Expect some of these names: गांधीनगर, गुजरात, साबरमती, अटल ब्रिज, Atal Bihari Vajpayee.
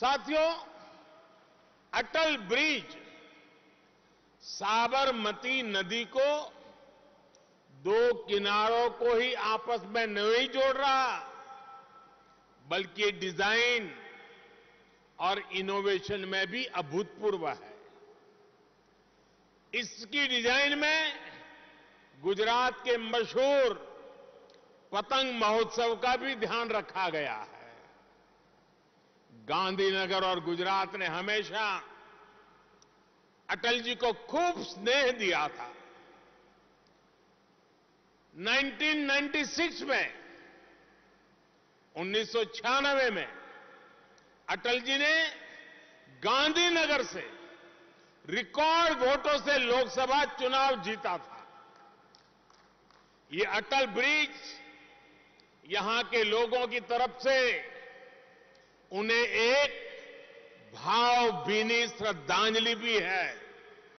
साथियों, अटल ब्रिज साबरमती नदी को दो किनारों को ही आपस में नहीं जोड़ रहा, बल्कि डिजाइन और इनोवेशन में भी अभूतपूर्व है। इसकी डिजाइन में गुजरात के मशहूर पतंग महोत्सव का भी ध्यान रखा गया है। गांधीनगर और गुजरात ने हमेशा अटल जी को खूब स्नेह दिया था। 1996 में 1996 में अटल जी ने गांधीनगर से रिकॉर्ड वोटों से लोकसभा चुनाव जीता था। ये अटल ब्रिज यहां के लोगों की तरफ से उन्हें एक भावभीनी श्रद्धांजलि भी है।